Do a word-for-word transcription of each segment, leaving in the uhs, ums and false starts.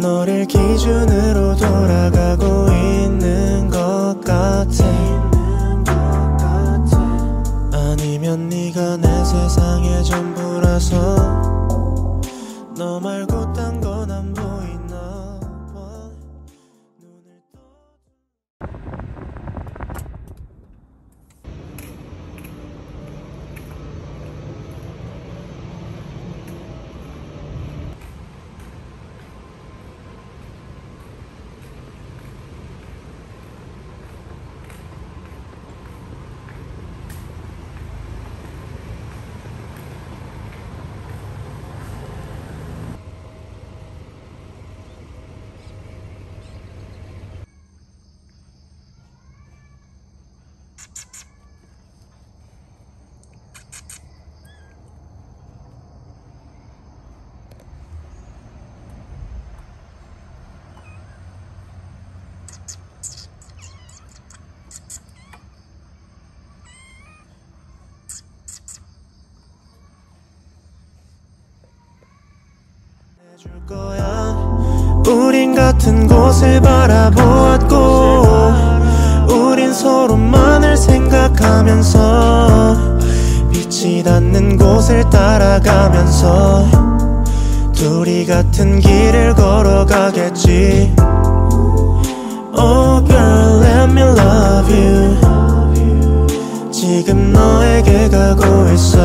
너를 기준으로 돌아가고 있는 것 같아. 아니면 네가 내 세상의 전부라서 너 말고 딴 건 안 보이나 봐. 눈을 떠. 줄 거야. 우린 같은 곳을 바라보았고 우린 서로만을 생각하면서 빛이 닿는 곳을 따라가면서 둘이 같은 길을 걸어가겠지. Oh girl, let me love you. 지금 너에게 가고 있어.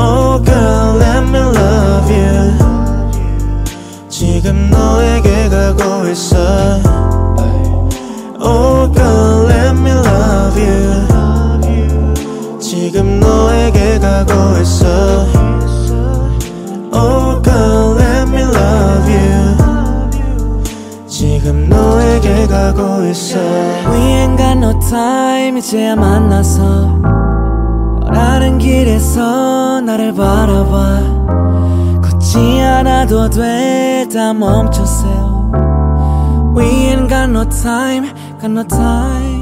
Oh girl, let me love you. 지금 너에게 가고 있어. Oh girl, let me love you. 지금 너에게 가고 있어. Oh girl, let me love you. 지금 너에게 가고 있어. We ain't got no time. 이제야 만나서 다른 길에서 나를 바라봐. 굳지 않아도 돼, 다 멈춰세요. We ain't got no time, got no time.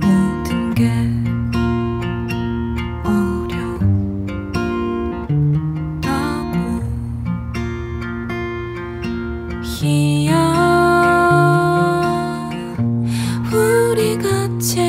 모든 게 우리 같이